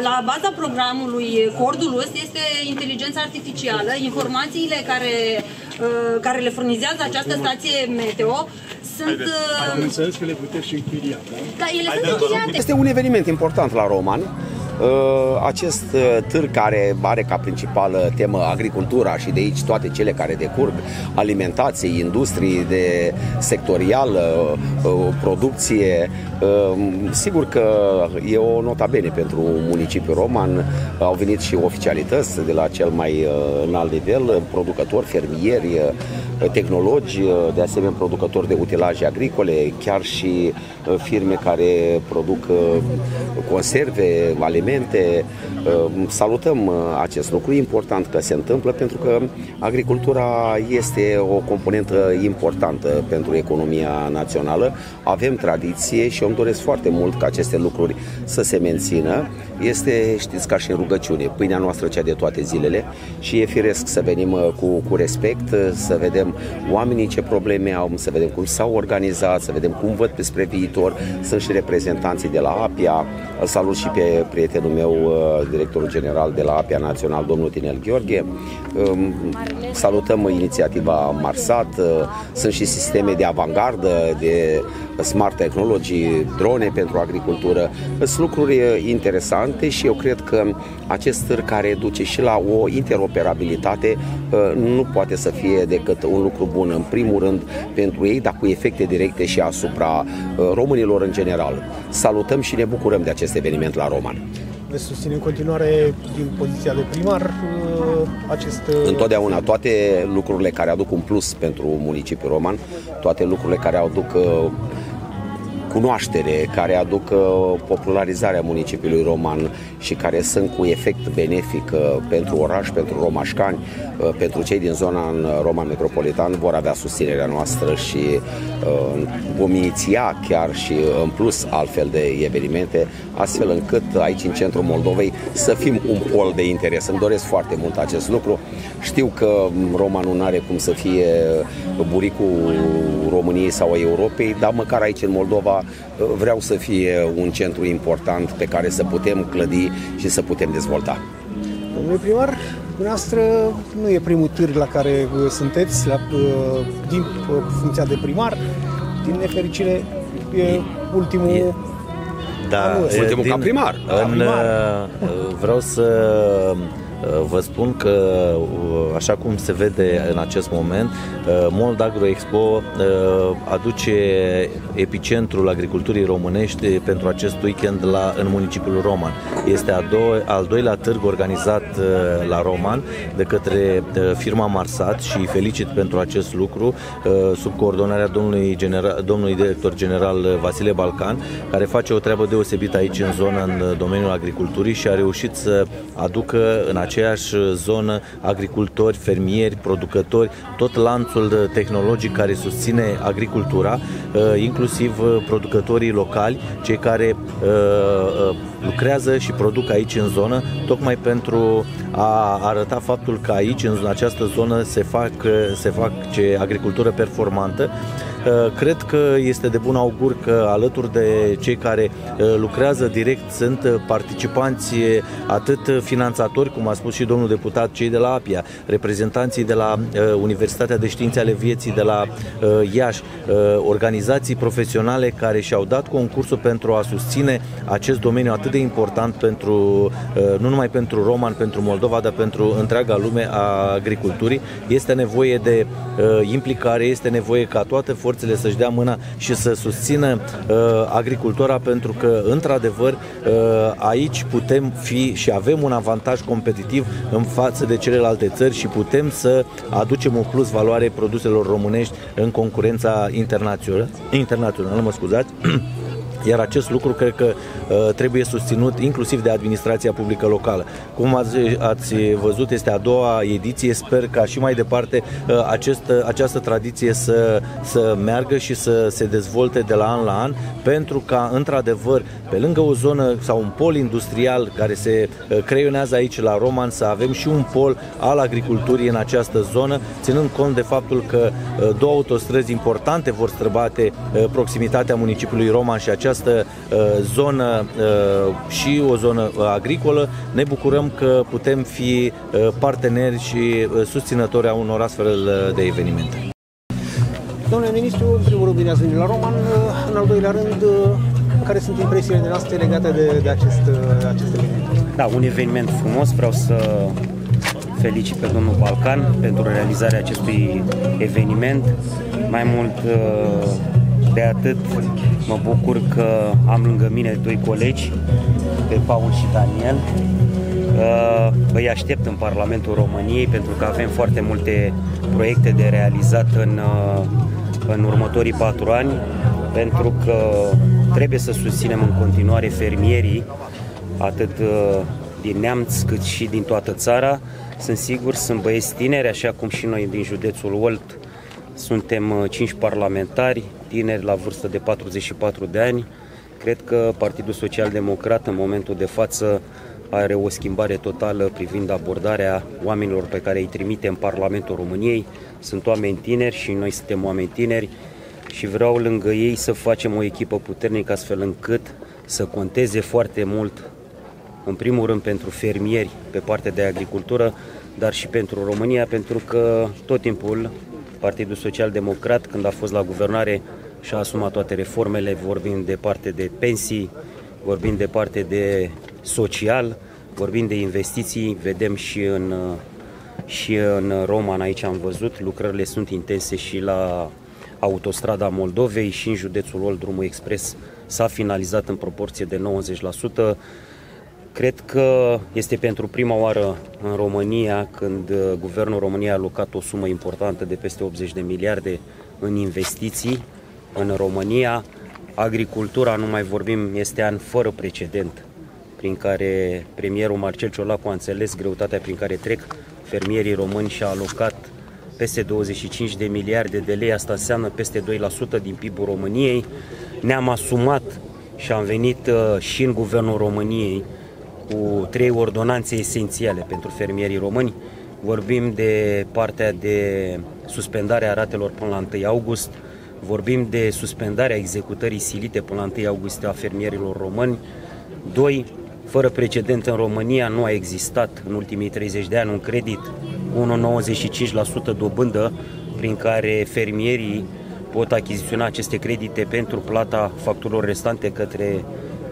la baza programului Cordulus este inteligența artificială, informațiile care le furnizează această stație meteo sunt... Am înțeles că le puteți și închiria, da? Ele sunt închiriate. Este un eveniment important la Roman. Acest târg care are ca principală temă agricultura și de aici toate cele care decurg, alimentații, industrii de sectorial, producție, sigur că e o nota bene pentru municipiul Roman. Au venit și oficialități de la cel mai înalt nivel, producători, fermieri, tehnologi, de asemenea producători de utilaje agricole, chiar și firme care produc conserve, alimente, alimente. Salutăm acest lucru, e important că se întâmplă, pentru că agricultura este o componentă importantă pentru economia națională. Avem tradiție și eu îmi doresc foarte mult ca aceste lucruri să se mențină. Este, știți, ca și în rugăciune, pâinea noastră cea de toate zilele și e firesc să venim cu respect, să vedem oamenii ce probleme au, să vedem cum s-au organizat, să vedem cum văd spre viitor. Sunt și reprezentanții de la APIA. Îl salut și pe prietenul meu, directorul general de la APIA Național, domnul Tinel Gheorghe. Salutăm inițiativa Marsat. Sunt și sisteme de avangardă, de smart technology, drone pentru agricultură. Sunt lucruri interesante și eu cred că acest târg, care duce și la o interoperabilitate, nu poate să fie decât un lucru bun, în primul rând pentru ei, dar cu efecte directe și asupra românilor în general. Salutăm și ne bucurăm de acest eveniment la Roman. Ne susținem în continuare din poziția de primar acest... Întotdeauna toate lucrurile care aduc un plus pentru municipiul Roman, toate lucrurile care aduc cunoaștere, care aduc popularizarea municipiului Roman și care sunt cu efect benefic pentru oraș, pentru romașcani, pentru cei din zona în Roman metropolitan, vor avea susținerea noastră și vom iniția chiar și în plus altfel de evenimente, astfel încât aici în centrul Moldovei să fim un pol de interes. Îmi doresc foarte mult acest lucru. Știu că Romanul nu are cum să fie buricul României sau a Europei, dar măcar aici în Moldova vreau să fie un centru important pe care să putem clădi și să putem dezvolta. Domnule primar, dumneavoastră nu e primul târg la care sunteți, din funcția de primar, din nefericire e ultimul... ultimul ca primar. Vreau să vă spun că, așa cum se vede în acest moment, Moldagro Expo aduce epicentrul agriculturii românești pentru acest weekend în municipiul Roman. Este al doilea târg organizat la Roman de către firma Marsat și felicit pentru acest lucru, sub coordonarea domnului director general Vasile Balcan, care face o treabă deosebită aici în zonă, în domeniul agriculturii, și a reușit să aducă în aceeași zonă agricultori, fermieri, producători, tot lanțul tehnologic care susține agricultura, inclusiv producătorii locali, cei care lucrează și produc aici în zonă, tocmai pentru a arăta faptul că aici, în această zonă, se face agricultură performantă. Cred că este de bun augur că alături de cei care lucrează direct sunt participanți, atât finanțatori, cum a spus și domnul deputat, cei de la APIA, reprezentanții de la Universitatea de Științe ale Vieții de la Iași, organizații profesionale care și-au dat concursul pentru a susține acest domeniu atât de important pentru, nu numai pentru Roman, pentru Moldova, dar pentru întreaga lume a agriculturii. Este nevoie de implicare, este nevoie ca toate forțele să-și dea mâna și să susțină agricultura, pentru că într-adevăr aici putem fi și avem un avantaj competitiv în față de celelalte țări și putem să aducem un plus valoare produselor românești în concurența internațională, mă scuzați. Iar acest lucru cred că trebuie susținut inclusiv de administrația publică locală. Cum ați văzut, este a doua ediție, sper ca și mai departe această tradiție să meargă și să se dezvolte de la an la an, pentru ca într-adevăr, pe lângă o zonă sau un pol industrial care se creionează aici la Roman, să avem și un pol al agriculturii în această zonă, ținând cont de faptul că două autostrăzi importante vor străbate proximitatea municipiului Roman și această zonă și o zonă agricolă. Ne bucurăm că putem fi parteneri și susținători a unor astfel de evenimente. Domnule ministru, în primul rând bine ați venit la Roman, în al doilea rând, care sunt impresiile noastre legate de acest eveniment? Da, un eveniment frumos, vreau să felicit pe domnul Balcan pentru realizarea acestui eveniment. Mai mult de atât, mă bucur că am lângă mine doi colegi, pe Paul și Daniel. Îi aștept în Parlamentul României, pentru că avem foarte multe proiecte de realizat în următorii 4 ani, pentru că trebuie să susținem în continuare fermierii atât din Neamț cât și din toată țara. Sunt sigur, sunt băieți tineri, așa cum și noi din județul Olt suntem 5 parlamentari tineri la vârstă de 44 de ani. Cred că Partidul Social-Democrat în momentul de față are o schimbare totală privind abordarea oamenilor pe care îi trimite în Parlamentul României. Sunt oameni tineri și noi suntem oameni tineri și vreau lângă ei să facem o echipă puternică astfel încât să conteze foarte mult, în primul rând pentru fermieri pe partea de agricultură, dar și pentru România, pentru că tot timpul Partidul Social-Democrat, când a fost la guvernare, și-a asumat toate reformele, vorbind de parte de pensii, vorbind de parte de social, vorbind de investiții, vedem și în Roman, aici am văzut, lucrările sunt intense și la autostrada Moldovei și în județul Olt, drumul expres s-a finalizat în proporție de 90%. Cred că este pentru prima oară în România când Guvernul României a alocat o sumă importantă de peste 80 de miliarde în investiții în România. Agricultura, nu mai vorbim, este an fără precedent prin care premierul Marcel Ciolacu a înțeles greutatea prin care trec fermierii români și a alocat peste 25 de miliarde de lei, asta înseamnă peste 2% din PIB-ul României. Ne-am asumat și am venit și în Guvernul României cu 3 ordonanțe esențiale pentru fermierii români. Vorbim de partea de suspendare a ratelor până la 1 august, vorbim de suspendarea executării silite până la 1 august a fermierilor români. 2. Fără precedent în România, nu a existat în ultimii 30 de ani un credit cu 1,95% dobândă prin care fermierii pot achiziționa aceste credite pentru plata facturilor restante către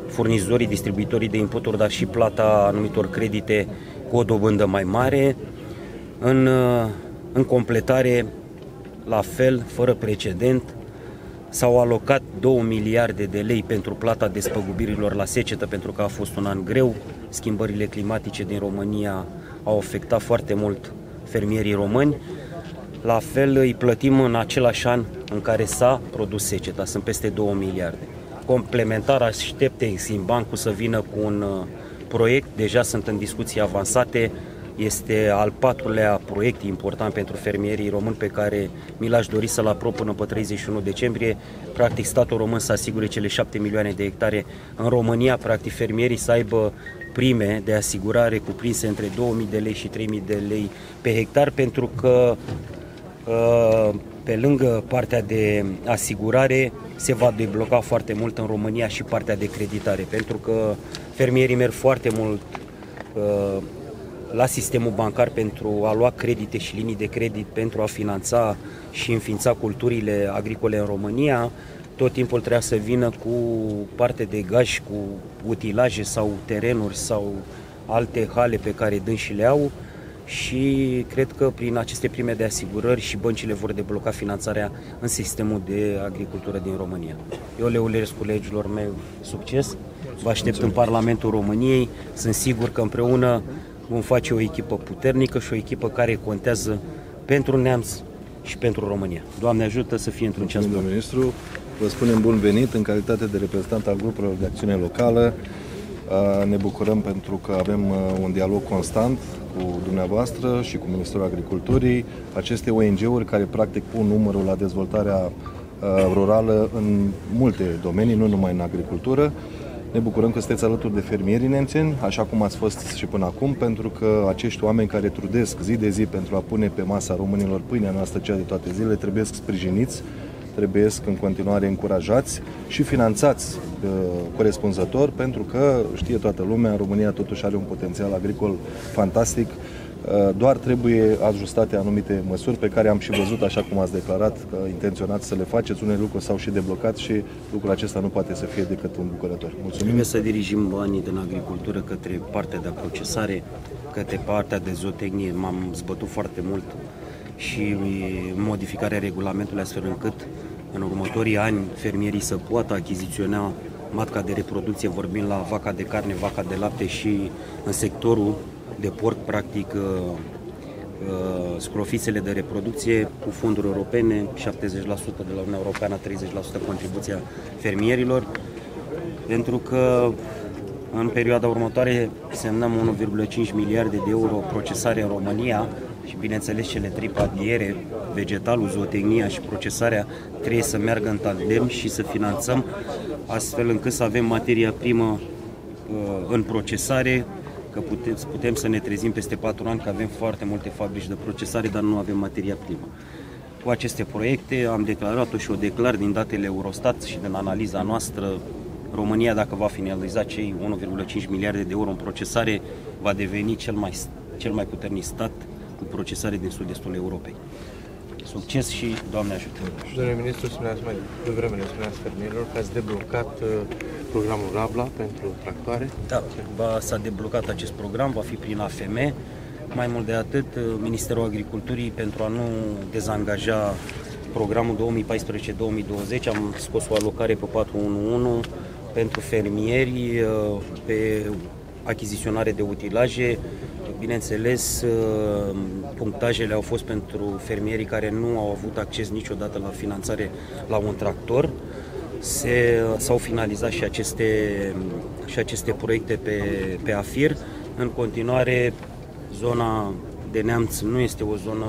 furnizorii, distribuitorii de inputuri, dar și plata anumitor credite cu o dobândă mai mare. În completare, la fel, fără precedent, s-au alocat 2 miliarde de lei pentru plata despăgubirilor la secetă, pentru că a fost un an greu. Schimbările climatice din România au afectat foarte mult fermierii români. La fel, îi plătim în același an în care s-a produs seceta, sunt peste 2 miliarde. Complementar, aștepte Eximbank-ul să vină cu un proiect, deja sunt în discuții avansate. Este al 4-lea proiect important pentru fermierii români pe care mi l-aș dori să-l aprob până pe 31 decembrie. Practic, statul român să asigure cele 7 milioane de hectare în România, practic fermierii să aibă prime de asigurare cuprinse între 2.000 de lei și 3.000 de lei pe hectar, pentru că pe lângă partea de asigurare se va debloca foarte mult în România și partea de creditare, pentru că fermierii merg foarte mult la sistemul bancar pentru a lua credite și linii de credit pentru a finanța și înființa culturile agricole în România. Tot timpul trebuia să vină cu parte de gaj, cu utilaje sau terenuri sau alte hale pe care dânsii le au și cred că prin aceste prime de asigurări și băncile vor debloca finanțarea în sistemul de agricultură din România. Eu le urez colegilor mei succes, vă aștept în Parlamentul României, sunt sigur că împreună vom face o echipă puternică și o echipă care contează pentru Neamț și pentru România. Doamne ajută să fie într-un ceas bun. Domnul ministru, vă spunem bun venit în calitate de reprezentant al grupurilor de acțiune locală. Ne bucurăm pentru că avem un dialog constant cu dumneavoastră și cu Ministerul Agriculturii, aceste ONG-uri care practic pun numărul la dezvoltarea rurală în multe domenii, nu numai în agricultură. Ne bucurăm că sunteți alături de fermierii nemțeni, așa cum ați fost și până acum, pentru că acești oameni care trudesc zi de zi pentru a pune pe masa românilor pâinea noastră cea de toate zilele, trebuie sprijiniți, trebuie în continuare încurajați și finanțați corespunzător, pentru că știe toată lumea, România totuși are un potențial agricol fantastic, doar trebuie ajustate anumite măsuri pe care am și văzut, așa cum ați declarat, că intenționați să le faceți, unele lucruri s-au și deblocat și lucrul acesta nu poate să fie decât un bucurător. Mulțumim! Trebuie să dirigim banii din agricultură către partea de procesare, către partea de zootehnie, m-am zbătut foarte mult și modificarea regulamentului astfel încât în următorii ani fermierii să poată achiziționa matca de reproducție, vorbind la vaca de carne, vaca de lapte și în sectorul de porc, practic, scrofițele de reproducție cu fonduri europene, 70% de la Uniunea Europeană, 30% contribuția fermierilor, pentru că În perioada următoare semnăm 1,5 miliarde de euro procesare în România și, bineînțeles, cele trei paliere, vegetalul, zootehnia și procesarea, trebuie să meargă în tandem și să finanțăm astfel încât să avem materia primă în procesare, că putem să ne trezim peste 4 ani că avem foarte multe fabrici de procesare, dar nu avem materia primă. Cu aceste proiecte am declarat-o și o declar din datele Eurostat și din analiza noastră, România, dacă va finaliza cei 1,5 miliarde de euro în procesare, va deveni cel mai puternic stat cu procesare din sud-estul Europei. Succes și Doamne ajută! Domnule Ministru, spuneați mai devreme, spuneați fermierilor că ați deblocat programul Rabla pentru tractoare. Da, s-a deblocat acest program, va fi prin AFM. Mai mult de atât, Ministerul Agriculturii, pentru a nu dezangaja programul 2014-2020, am scos o alocare pe 411 pentru fermieri, pe achiziționare de utilaje. Bineînțeles, punctajele au fost pentru fermierii care nu au avut acces niciodată la finanțare la un tractor. S-au finalizat și aceste proiecte pe AFIR. În continuare, zona de Neamț nu este o zonă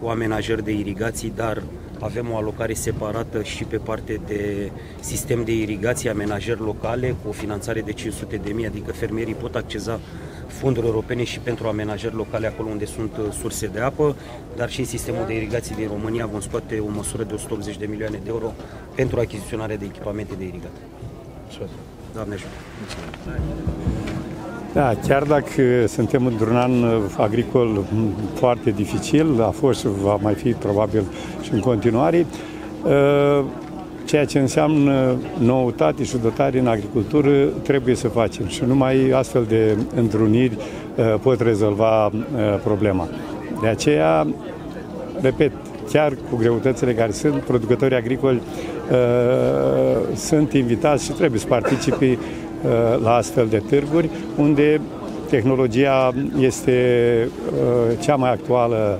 cu amenajări de irigații, dar avem o alocare separată și pe parte de sistem de irigații, amenajări locale, cu o finanțare de 500.000, adică fermierii pot acceza fonduri europene și pentru amenajări locale acolo unde sunt surse de apă, dar și în sistemul de irigații din România vom scoate o măsură de 180 de milioane de euro pentru achiziționarea de echipamente de irigat. Doamne ajută! Da, chiar dacă suntem într-un an agricol foarte dificil, a fost și va mai fi probabil și în continuare, ceea ce înseamnă noutate și dotare în agricultură trebuie să facem și numai astfel de întruniri pot rezolva problema. De aceea, repet, chiar cu greutățile care sunt, producătorii agricoli sunt invitați și trebuie să participe la astfel de târguri, unde tehnologia este cea mai actuală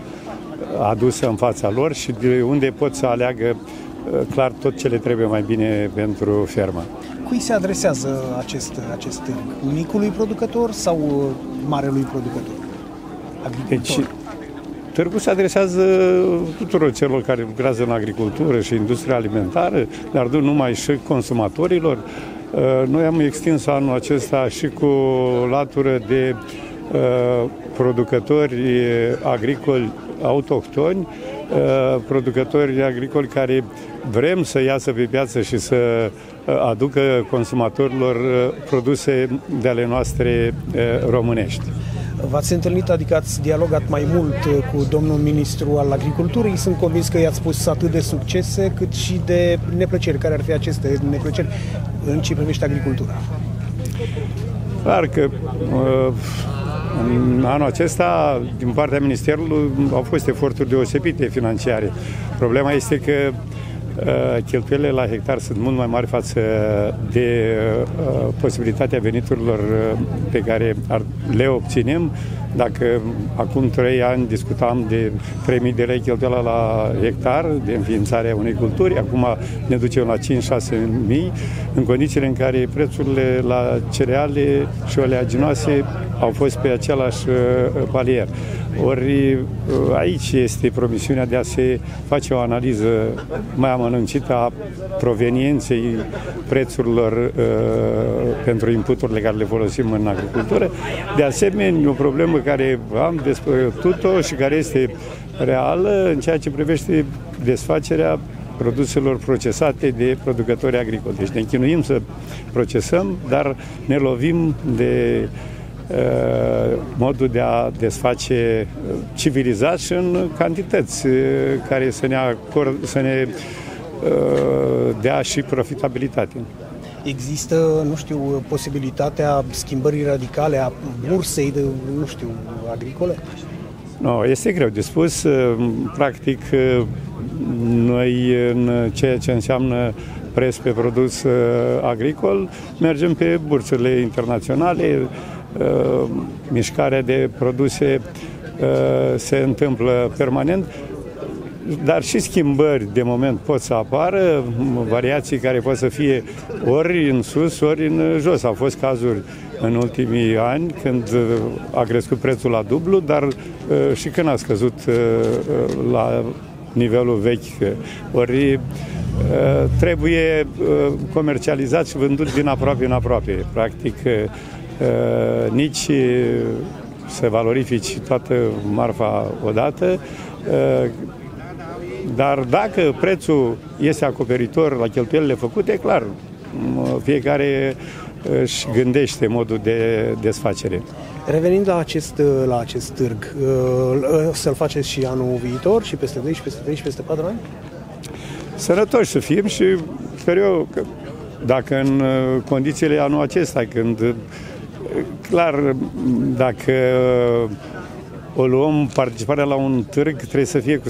adusă în fața lor și de unde pot să aleagă clar tot ce le trebuie mai bine pentru fermă. Cui se adresează acest târg? Micului producător sau marelui producător? Deci, târgul se adresează tuturor celor care lucrează în agricultură și industria alimentară, dar nu numai, și consumatorilor. Noi am extins anul acesta și cu o latură de producători agricoli autohtoni, producători agricoli care vrem să iasă pe piață și să aducă consumatorilor produse de ale noastre românești. V-ați întâlnit, adică ați dialogat mai mult cu domnul ministru al agriculturii. Sunt convins că i-ați spus atât de succese cât și de neplăceri. Care ar fi aceste neplăceri în ce privește agricultura? Clar că în anul acesta, din partea Ministerului, au fost eforturi deosebite financiare. Problema este că cheltuielile la hectar sunt mult mai mari față de posibilitatea veniturilor pe care le obținem. Dacă acum 3 ani discutam de 3.000 de lei cheltuiala la hectar de înființarea unei culturi, acum ne ducem la 5-6.000, în condițiile în care prețurile la cereale și oleaginoase au fost pe același palier. Ori aici este promisiunea de a se face o analiză mai amănunțită a provenienței prețurilor pentru inputurile care le folosim în agricultură. De asemenea, o problemă care am despătut-o și care este reală în ceea ce privește desfacerea produselor procesate de producători agricoli. Deci ne chinuim să procesăm, dar ne lovim de modul de a desface civilizat și în cantități care să ne dea și profitabilitate. Există, nu știu, posibilitatea schimbării radicale a bursei de, nu știu, agricole? Nu, este greu de spus. Practic, noi în ceea ce înseamnă preț pe produs agricol mergem pe bursele internaționale. Mișcarea de produse se întâmplă permanent. dar și schimbări de moment pot să apară, variații care pot să fie ori în sus, ori în jos. Au fost cazuri în ultimii ani când a crescut prețul la dublu, dar și când a scăzut la nivelul vechi. Ori trebuie comercializat și vândut din aproape în aproape. Practic, nici să valorifici toată marfa odată, dar dacă prețul este acoperitor la cheltuielile făcute, e clar, fiecare își gândește modul de desfacere. Revenind la acest târg, să-l faceți și anul viitor, și peste 2, și peste 3, și peste 4 ani? Sănătoși să fim și sper eu că dacă în condițiile anul acesta, când clar, dacă o luăm, participarea la un târg trebuie să fie cu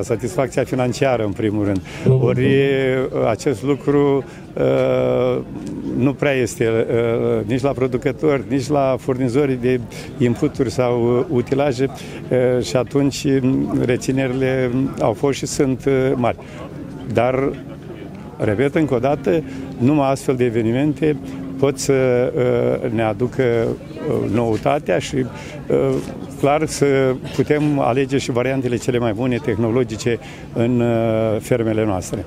satisfacția financiară în primul rând. Ori acest lucru nu prea este nici la producători, nici la furnizorii de inputuri sau utilaje și atunci reținerile au fost și sunt mari. Dar, repet încă o dată, numai astfel de evenimente pot să ne aducă noutatea și clar să putem alege și variantele cele mai bune tehnologice în fermele noastre.